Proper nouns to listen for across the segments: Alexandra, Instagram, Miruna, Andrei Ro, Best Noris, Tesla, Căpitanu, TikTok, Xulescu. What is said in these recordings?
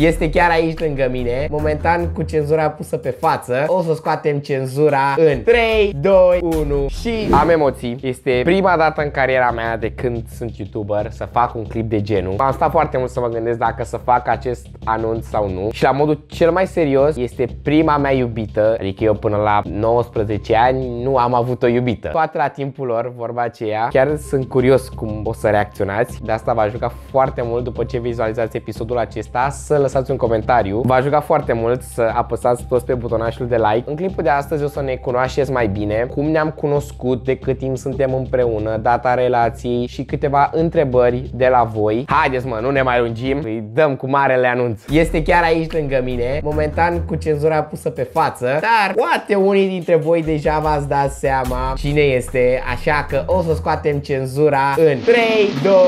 Este chiar aici lângă mine. Momentan cu cenzura pusă pe față. O să scoatem cenzura în 3, 2, 1 și... Am emoții. Este prima dată în cariera mea de când sunt YouTuber să fac un clip de genul. M-am stat foarte mult să mă gândesc dacă să fac acest anunț sau nu. Și la modul cel mai serios, este prima mea iubită. Adică eu până la 19 ani nu am avut o iubită. Toate la timpul lor, vorba aceea. Chiar sunt curios cum o să reacționați. De asta vă ajuta foarte mult, după ce vizualizați episodul acesta, să lăsați un comentariu. Vă ajuta foarte mult să apăsați toți pe butonașul de like. În clipul de astăzi o să ne cunoașteți mai bine, cum ne-am cunoscut, de cât timp suntem împreună, data relației și câteva întrebări de la voi. Haideți mă, nu ne mai lungim, îi dăm cu marele anunț. Este chiar aici lângă mine, momentan cu cenzura pusă pe față, dar poate unii dintre voi deja v-ați dat seama cine este, așa că o să scoatem cenzura în 3, 2, 1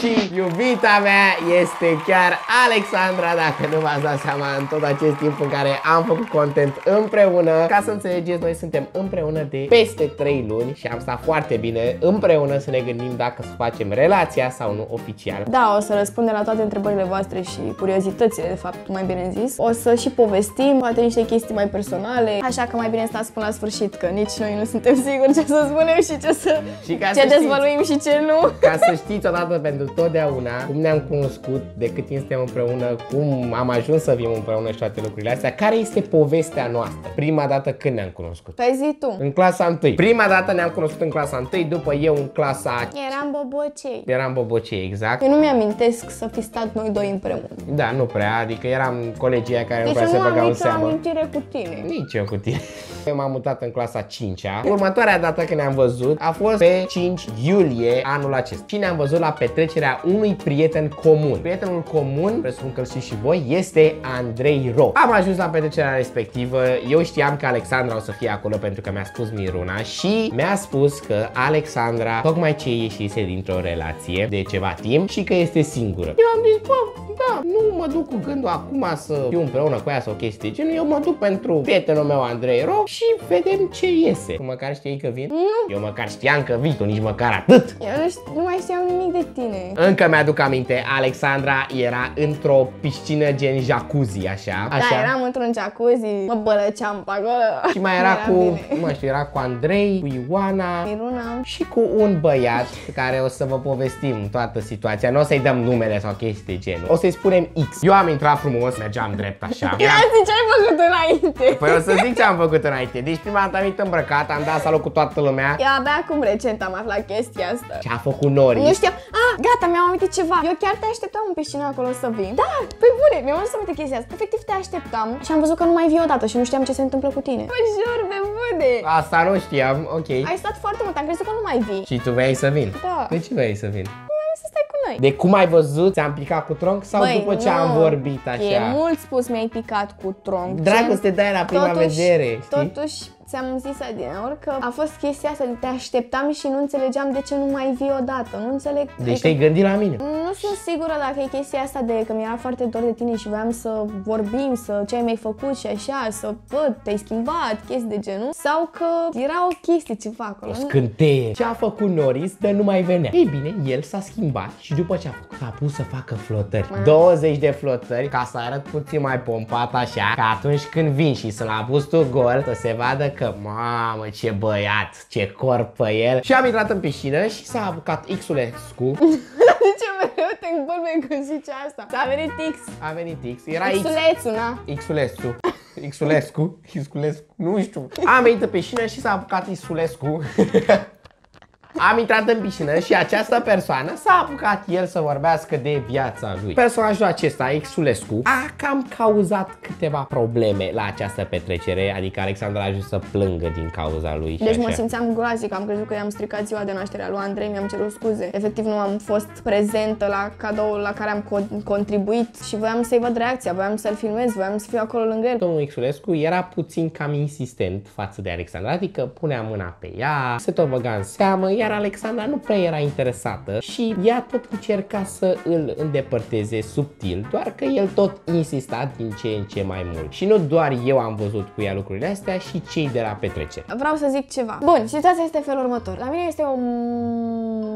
și iubita mea este chiar Alexandra, dacă nu v-ați dat seama în tot acest timp în care am făcut content împreună. Ca să înțelegeți, noi suntem împreună de peste 3 luni și am stat foarte bine împreună să ne gândim dacă să facem relația sau nu oficial. Da, o să răspundem la toate întrebările voastre și curiozitățile, de fapt, mai bine zis. O să și povestim, poate niște chestii mai personale, așa că mai bine stați până la sfârșit, că nici noi nu suntem siguri ce să spunem și ce dezvăluim și ce nu. Ca să știți odată pentru totdeauna cum ne-am cunoscut, de cât timp suntem împreună, cum am ajuns să fim împreună și toate lucrurile astea, care este povestea noastră. Prima dată când ne-am cunoscut? Păi zi tu. În clasa 1. Prima dată ne-am cunoscut în clasa 1, după eu în clasa... Eram bobocei. Eram bobocei, exact. Eu nu mi-amintesc să fi stat noi doi împreună. Da, nu prea, adică eram colegii care nu prea se băgau în seamă. Deci nu am amintire cu tine. Nici eu cu tine. Eu m-am mutat în clasa 5-a. Următoarea dată când ne-am văzut a fost pe 5 iulie anul acesta. Și ne-am văzut la petrecerea unui prieten comun. Prietenul comun, presupun că îl știți și voi, este Andrei Ro. Am ajuns la petrecerea respectivă. Eu știam că Alexandra o să fie acolo pentru că mi-a spus Miruna și mi-a spus că Alexandra tocmai ce ieșise dintr-o relație de ceva timp și că este singură. Eu am zis, bă, da, nu mă duc cu gândul acum să fiu împreună cu ea sau chestii genul. Eu mă duc pentru prietenul meu Andrei Ro și vedem ce iese. Tu măcar știi că vin? Nu. Eu măcar știam că vin, tu nici măcar atât. Eu nu mai știam nimic de tine. Încă mi-aduc aminte, Alexandra era într-o piscină gen jacuzzi, așa. Da, eram într-un jacuzzi, mă bălăceam pe acolo. Și mai era cu, nu știu, era cu Andrei, cu Ioana, Miruna și cu un băiat pe care o să vă povestim toată situația. Nu o să-i dăm numele sau chestii genul. O să-i spunem X. Eu am intrat frumos, mergeam drept așa. Ia zi ce ai făcut înainte. Păi o să zic ce am făcut înainte. Deci prima dată am venit îmbrăcat, am dat salut cu toată lumea. Eu abia acum recent am aflat chestia asta. Ce a făcut Nori? Nu știam. Ah, gata, mi-am amintit ceva. Eu chiar te așteptam în piscină acolo să vii. Da, pe bune, mi-am să aminte chestia asta. Efectiv te așteptam și am văzut că nu mai vii odată și nu știam ce se întâmplă cu tine. Mă jur, pe bune. Asta nu știam, ok. Ai stat foarte mult, am crezut că nu mai vii. Și tu vrei să vin? Da. De ce vrei să vin? De cum ai văzut, ți-am picat cu tronc sau după ce am vorbit așa? E mult spus, mi-ai picat cu tronc. Dragoste dai la prima vedere, știi? Totuși, ți-am zis adineori că a fost chestia asta, te așteptam și nu înțelegeam de ce nu mai vii odată, nu înțeleg. Deci te-ai gândit la mine? Nu sunt sigură dacă e chestia asta de că mi-era foarte dor de tine și voiam să vorbim, să ce ai mai făcut și așa, să văd, te-ai schimbat, chestii de genul, sau că era o chestie ceva acolo. O scânteie. Ce a făcut Noris de nu mai venea? Ei bine, el s-a schimbat și după ce a făcut, s-a pus să facă flotări. 20 de flotări, ca să arăt puțin mai pompat așa, ca atunci când vin și să-l abuz tu gol, să se vadă că, mamă, ce băiat, ce corp pe el. Și am intrat în piscină și s-a apucat Xulescu. De ce mereu te îmbolme când zice asta? S-a venit X. A venit X. Era Xulescu, na? Xulescu. Xulescu. Xulescu. Nu știu. Am venit în piscină și s-a apucat Xulescu. Am intrat în piscină și această persoană s-a apucat el să vorbească de viața lui. Personajul acesta, Xulescu, a cam cauzat câteva probleme la această petrecere, adică Alexandra a ajuns să plângă din cauza lui. Deci mă simțeam groazic, am crezut că i-am stricat ziua de naștere a lui Andrei, mi-am cerut scuze. Efectiv nu am fost prezentă la cadoul la care am contribuit și voiam să-i văd reacția, voiam să-l filmez, voiam să fiu acolo lângă el. Domnul Xulescu era puțin cam insistent față de Alexandra, adică punea mâna pe ea, se tot băga în seamă, ea iar Alexandra nu prea era interesată și ea tot încerca să îl îndepărteze subtil, doar că el tot insista din ce în ce mai mult. Și nu doar eu am văzut cu ea lucrurile astea, și cei de la petrecere. Vreau să zic ceva. Bun, situația este felul următor. La mine este o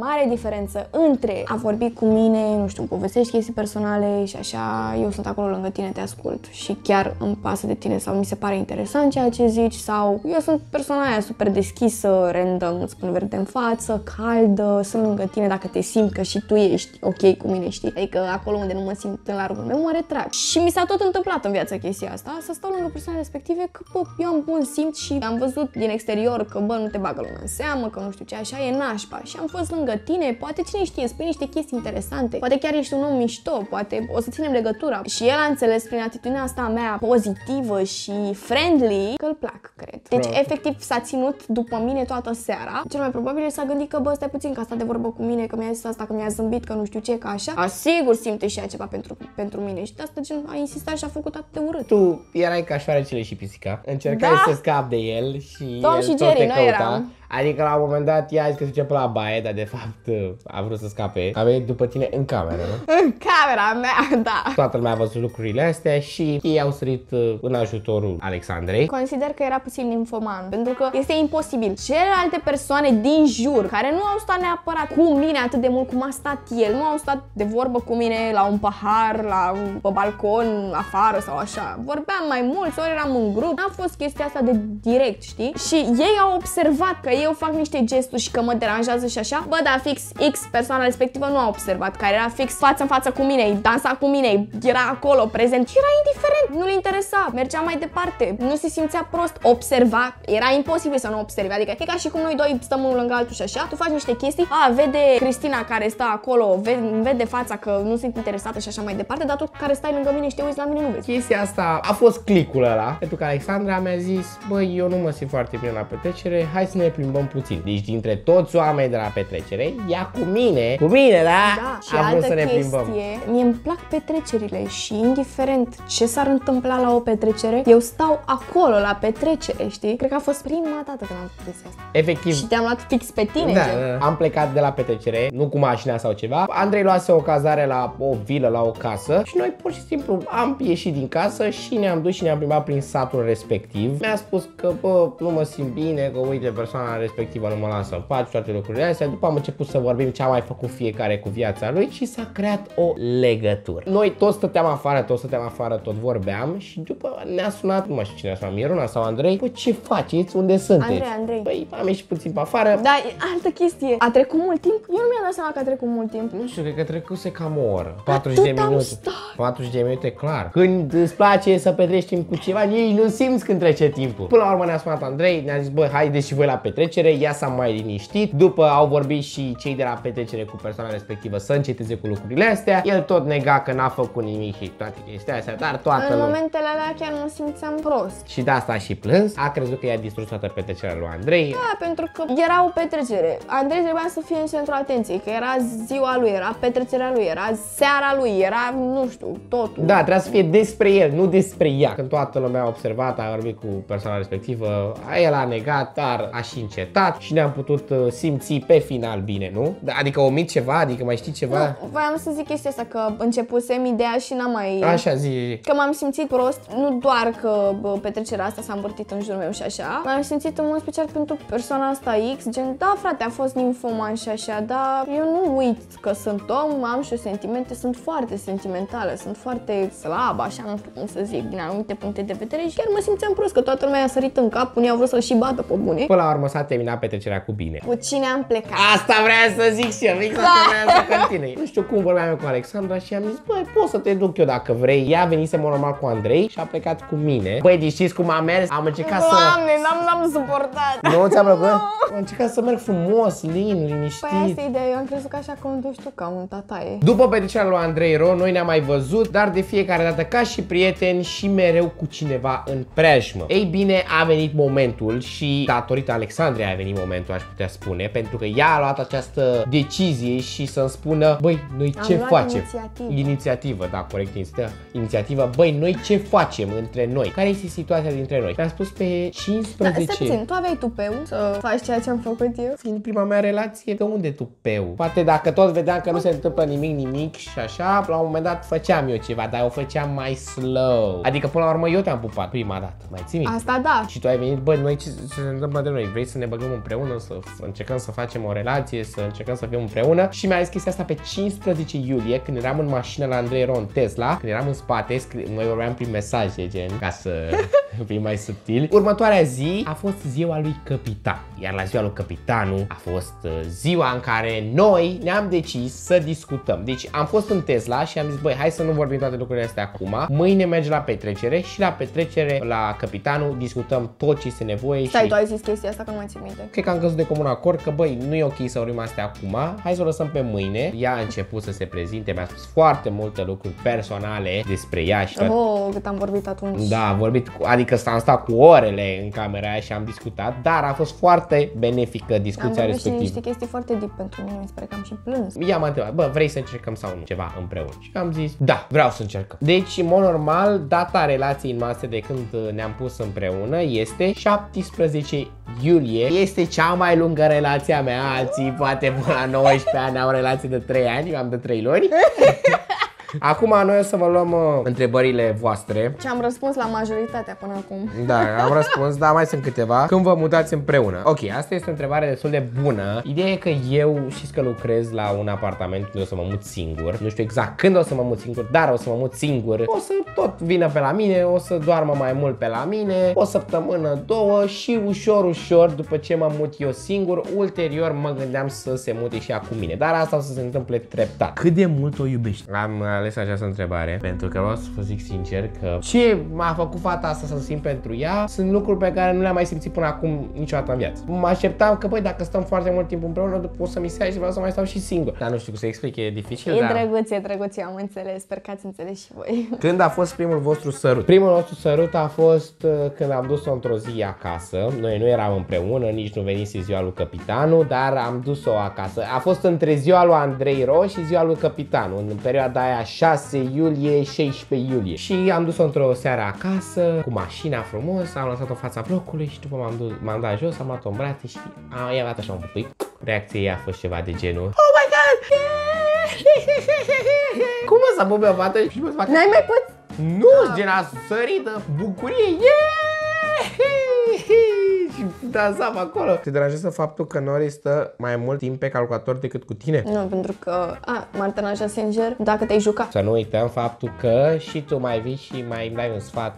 mare diferență între a vorbi cu mine, nu știu, povestești chestii personale și așa, eu sunt acolo lângă tine, te ascult și chiar îmi pasă de tine sau mi se pare interesant ceea ce zici, sau eu sunt persoana aia super deschisă, random, îți spun verde în față, caldă, sunt lângă tine dacă te simți că și tu ești ok cu mine, știi? Adică acolo unde nu mă simt în largul meu, mă retrag. Și mi s-a tot întâmplat în viața chestia asta, să stau lângă persoanele respective că, bă, eu am bun simț și am văzut din exterior că, bă, nu te bagă lumea în seamă, că nu știu ce, așa e nașpa. Și am fost lângă tine, poate cine știe, spui niște chestii interesante, poate chiar ești un om mișto, poate o să ținem legătura. Și el a înțeles prin atitudinea asta a mea pozitivă și friendly că îl plac, cred. Deci, efectiv, s-a ținut după mine toată seara. Cel mai probabil s-a gândit că, bă, stai puțin, că asta de vorbă cu mine, că mi-a zis asta, că mi-a zâmbit, că nu știu ce, că așa. Asigur simte și ea ceva pentru mine. Și de asta, gen, a insistat și a făcut atât de urât. Tu erai ca șoarecele și pisica. Încercai să scapi de el și Tom el și tot Jerry, noi eram. Adică la un moment dat ea a zis că se duce până la baie, dar de fapt a vrut să scape. A venit după tine în cameră, nu? În camera mea, da. Toată lumea a văzut lucrurile astea și ei au sărit în ajutorul Alexandrei. Consider că era puțin infoman, pentru că este imposibil. Celelalte persoane din jur, care nu au stat neapărat cu mine atât de mult cum a stat el, nu au stat de vorbă cu mine la un pahar, pe balcon, afară sau așa. Vorbeam mai mult, ori eram în grup. N-a fost chestia asta de direct, știi? Și ei au observat că eu fac niște gesturi și că mă deranjează și așa. Bă, dar fix X, persoana respectivă, nu a observat, care era fix față în față cu mine, dansa cu mine, era acolo prezent și era indiferent, nu-l interesa, mergea mai departe, nu se simțea prost, observa, era imposibil să nu observe. Adică e ca și cum noi doi stăm unul lângă altul și așa, tu faci niște chestii, a, vede Cristina care stă acolo, vede fața că nu sunt interesată și așa mai departe, dar tu care stai lângă mine și te uiți la mine nu vezi. Chestia asta a fost clicul ăla, pentru că Alexandra mi-a zis, băi, eu nu mă simt foarte bine la petrecere, hai să ne plimbăm puțin. Deci dintre toți oamenii de la petrecere, ea cu mine, da? Am vrut să ne plimbăm. Mie îmi plac petrecerile și indiferent ce s-ar întâmpla la o petrecere, eu stau acolo la petrecere, știi? Cred că a fost prima dată când am făcut asta. Efectiv. Și te-am luat fix pe tine. Da. Am plecat de la petrecere, nu cu mașina sau ceva. Andrei luase o cazare la o vilă, la o casă și noi pur și simplu am ieșit din casă și ne-am dus și ne-am plimbat prin satul respectiv. Mi-a spus că, bă, nu mă simt bine, că uite, persoana respectivă nu mă lasă în pace, toate lucrurile astea. După am început să vorbim ce a mai făcut fiecare cu viața lui și s-a creat o legătură. Noi toți stăteam afară, tot vorbeam și după ne-a sunat, nu mai știu cine a sunat, Miruna sau Andrei, bă, ce faceți, unde sunteți? Andrei. Păi, am ieșit puțin pe afară. Da, altă chestie. A trecut mult timp? Eu nu mi-am dat seama că a trecut mult timp. Nu știu, cred că trecuse cam o oră. 40 de minute. 40 de minute, clar. Când îți place să petreci timp cu ceva, ei nu simți când trece timpul. Până la urmă ne-a sunat Andrei, ne-a zis, bă, haideți și voi la petrecere, ea s-a mai liniștit. După au vorbit și cei de la petrecere cu persoana respectivă să înceteze cu lucrurile astea. El tot nega că n-a făcut nimic și toate chestia astea, dar toată lumea. În momentele alea chiar mă simțeam prost. Și de asta a și plâns. A crezut că i-a distrus toată petrecerea lui Andrei. Da, pentru că era o petrecere. Andrei trebuia să fie în centrul atenției, că era ziua lui, era petrecerea lui, era seara lui, era, nu știu, totul. Da, trebuia să fie despre el, nu despre ea. Când toată lumea a observat, a vorbit cu persoana respectivă, el a negat, dar a și încetat și ne-am putut simți pe final bine, nu? Adică omit ceva, adică mai știi ceva? Nu, voiam să zic chestia asta, că începusem ideea și n-am mai... Așa, zi. Că m-am simțit prost, nu doar că petrecerea asta s-a învârtit în jurul meu și așa, m-am simțit în mod special pentru persoana asta X, gen, da frate, a fost nimfoman și așa, dar eu nu uit că sunt om, am și sentimente, sunt foarte sentimentală, sunt foarte slabă, așa, nu știu cum să zic, din anumite puncte de vedere și chiar mă simțeam prost, că toată lumea i-a sărit în cap, unii au vrut să și bată pe bune. Până la urmă s-a terminat petrecerea cu bine. Cu cine am plecat? Asta vreau să zic și eu, exact vreau să continui. Nu știu cum vorbeam eu cu Alexandra și am zis, băi, pot să te duc eu dacă vrei. Ea venise normal cu Andrei și a plecat cu mine. Băi, deci știți cum am mers? Am încercat să... Doamne, n-am suportat. Nu ți-am plăcut? Am încercat să merg frumos, liniștit. Păi asta e ideea, eu am crezut că așa conduci tu, ca un tataie. După petrecerea lui Andrei Ro, noi ne-am mai văzut, dar de fiecare dată ca și prieteni și mereu cu cineva în preajmă. Ei bine, a venit momentul și datorită Alexandra Alexandra a venit momentul, aș putea spune, pentru că ea a luat această decizie și să-mi spună, băi, noi ce facem? Inițiativă, da, corect, inițiativă, băi, noi ce facem între noi? Care este situația dintre noi? Mi-a spus pe 15. Da, puțin, tu aveai tupeu să faci ceea ce am făcut eu? Fiind prima mea relație, de unde tupeu? Poate dacă tot vedeam că nu se întâmplă nimic și așa, la un moment dat făceam eu ceva, dar o făceam mai slow. Adică până la urmă eu te-am pupat prima dată, mai ții minte? Asta da. Și tu ai venit, bă, noi ce se întâmplă de noi? Vrei să ne băgăm împreună, să încercăm să facem o relație, să încercăm să fim împreună? Și mi-a zis chestia asta pe 15 iulie, când eram în mașină la Andrei Ro, în Tesla, când eram în spate, noi vorbeam prin mesaje, gen, ca să fii mai subtil. Următoarea zi a fost ziua lui Căpitan, iar la ziua lui Căpitanu a fost ziua în care noi ne-am decis să discutăm. Deci am fost în Tesla și am zis, băi, hai să nu vorbim toate lucrurile astea acum, mâine mergi la petrecere și la petrecere la Căpitanul discutăm tot ce este nevoie. Stai, și tu ai zis chestia asta, că nu mai țin minte. Cred că am căzut de comun acord că, băi, nu e ok să vorbim astea acum, hai să o lăsăm pe mâine. Ea a început să se prezinte, mi-a spus foarte multe lucruri personale despre ea și oh, cât am vorbit atunci. Da, am vorbit, adică am stat cu orele în camera aia și am discutat, dar a fost foarte benefică discuția respectivă. Și niște chestii foarte deep pentru mine, sper că am și plâns. Ea m-a întrebat, bă, vrei să încercăm sau nu ceva împreună? Și am zis, da, vreau să încercăm. Deci, în mod normal, data relației noastre de când ne-am pus împreună este 17 iulie. Este cea mai lungă relație a mea, alții poate până la 19 ani au relație de 3 ani, eu am de 3 luni. Acum noi o să vă luăm întrebările voastre. Și am răspuns la majoritatea până acum. Da, am răspuns, dar mai sunt câteva. Când vă mutați împreună? Ok, asta este o întrebare destul de bună. Ideea e că eu știți că lucrez la un apartament unde o să mă mut singur. Nu știu exact când o să mă mut singur, dar o să mă mut singur. O să tot vină pe la mine, o să doarmă mai mult pe la mine, o săptămână, două și ușor, ușor, după ce mă mut eu singur, ulterior mă gândeam să se mute și ea cu mine. Dar asta o să se întâmple treptat. Cât de mult o iubești? Am ales această întrebare pentru că vreau să vă zic sincer că ce m-a făcut fata asta să simt pentru ea sunt lucruri pe care nu le-am mai simțit până acum niciodată în viață. Mă așteptam că, băi, dacă stăm foarte mult timp împreună, o să mi se ia și vreau să mai stau și singur. Dar nu știu cum să explic, e dificil. E drăguț, e drăguț, eu am înțeles, sper că ați înțeles și voi. Când a fost primul vostru sărut? Primul nostru sărut a fost când am dus-o într-o zi acasă. Noi nu eram împreună, nici nu venise ziua lui Căpitanu, dar am dus-o acasă. A fost între ziua lui Andrei Ro și ziua lui Căpitanu, în perioada aia 6 iulie, 16 iulie. Și am dus-o într-o seară acasă, cu mașina frumos, am lăsat-o în fața blocului și după m-am dat jos, am luat-o în brațe și i-am dat așa un pupic. Reacția ei a fost ceva de genul, oh my god! Cum o să pup eu fată și mă fac? N-ai mai putut? Nu, gen a sărit de bucurie, și dansam acolo. Te deranjează faptul că Nori stă mai mult timp pe calculator decât cu tine? Nu, pentru că m-ar deranja sincer dacă te-ai juca. Să nu uităm faptul că și tu mai vii și mai îmi dai un sfat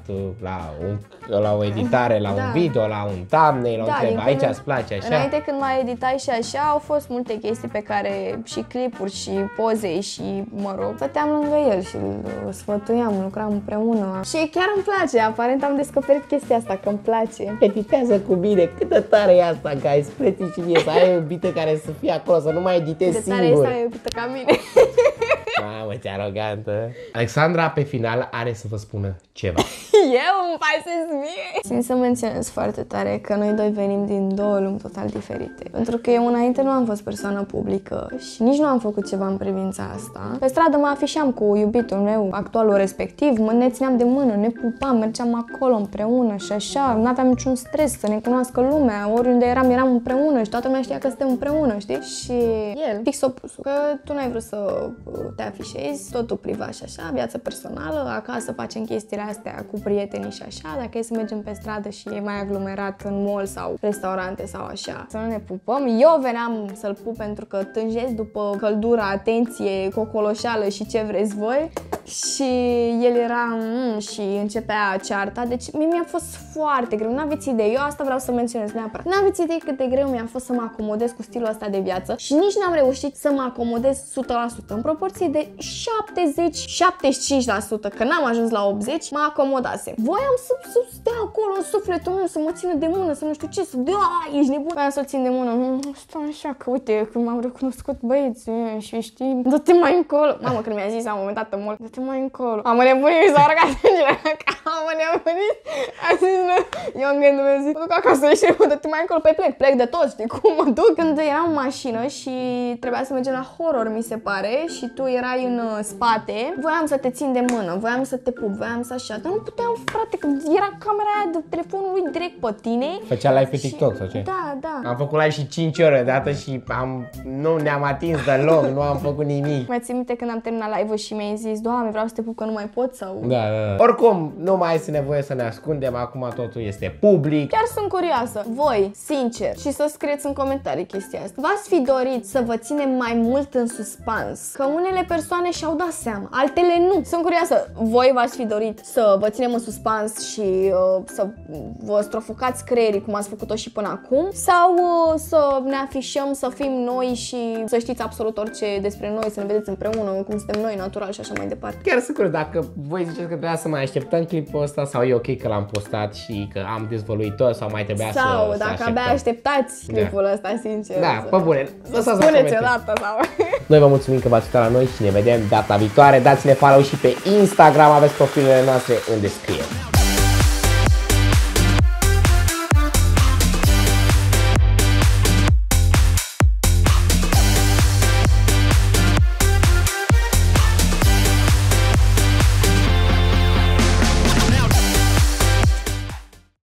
la o editare, la un video, la un thumbnail, la un aici îți place așa. Înainte când mai editai și așa, au fost multe chestii pe care și clipuri și poze și mă rog, stăteam lângă el și îl sfătuiam, lucram împreună. Și chiar îmi place, aparent am descoperit chestia asta, că îmi place. Editează cu bine, cât de tare e asta că ai spreții și mie, să ai o iubită care să fie acolo, să nu mai editezi singur. De tare e să ai o iubită ca mine. Mamă, ce arogantă. Alexandra pe final are să vă spună ceva. Eu îmi pasez mie. Țin să menționez foarte tare că noi doi venim din două lumi total diferite. Pentru că eu înainte nu am fost persoană publică și nici nu am făcut ceva în privința asta. Pe stradă mă afișam cu iubitul meu, actualul respectiv, ne țineam de mână, ne pupam, mergeam acolo împreună și așa. Nu aveam niciun stres să ne cunoască lumea, oriunde eram împreună și toată lumea știa că suntem împreună, știi? Și el, fix opusul, că tu n-ai vrut să te afișezi, totul privat și așa, viața personală, acasă facem chestiile astea cu prietenii și așa, dacă e să mergem pe stradă și e mai aglomerat în mall sau restaurante sau așa, să nu ne pupăm. Eu veneam să-l pup pentru că tânjesc după căldură, atenție, cocoloșeală și ce vreți voi și el era și începea cearta, deci mie mi-a fost foarte greu, n-aveți idee, eu asta vreau să menționez neapărat. N-aveți idee cât de greu mi-a fost să mă acomodez cu stilul ăsta de viață și nici n-am reușit să mă acomodez 100%, în proporție de 70-75%, că n-am ajuns la 80%, mă acomodase. Voiam să stea acolo în sufletul meu, să mă țină de mână, să nu știu ce, să ești nebun. Voiam să o țin de mână, stau așa, că uite, când m-am recunoscut băieți și știi, dă-te mai încolo. Mamă, când mi-a zis la un moment dat mult, dă-te mai încolo. Am înnebunit, mi s-au arătat sângele, am ne-am venit, am zis, nu, eu în gândul meu zic, mă duc acasă și mă duc mai încolo, păi plec de tot, știi cum mă duc? Când eram în mașină și trebuia să mergem la horror, mi se pare, și tu erai în spate, voiam să te țin de mână, voiam să te pup, voiam să așa, dar nu puteam, frate, că era camera aia de telefonul lui direct pe tine. Făcea live pe TikTok sau ce? Da, da. Am făcut live și 5 ore odată și nu ne-am atins deloc, nu am făcut nimic. Mai țin minte când am terminat live-ul și mi-ai zis, Doamne, vreau să te pup că nu mai pot sau... Da, da, da. Oricum, nu mai este nevoie să ne ascundem, acum totul este public. Chiar sunt curioasă, voi, sincer, și să scrieți în comentarii chestia asta. V-ați fi dorit să vă ținem mai mult în suspans? Că unele persoane și-au dat seama, altele nu. Sunt curioasă, voi v-ați fi dorit să vă ținem în suspans și să vă strofocați creierii cum ați făcut-o și până acum? Sau să ne afișăm, să fim noi și să știți absolut orice despre noi, să ne vedeți împreună, cum suntem noi, natural și așa mai departe? Chiar sunt curios, dacă voi ziceți că trebuia să mai așteptăm clipul ăsta sau e ok că l-am postat și că am dezvăluit tot sau mai trebuia sau, să dacă abia așteptați clipul ăsta, sincer. Da, pe bune, lăsați-o să spuneți odată sau... Noi vă mulțumim că v-ați uitat la noi și ne vedem data viitoare. Dați-ne follow și pe Instagram, aveți profilele noastre în descriere.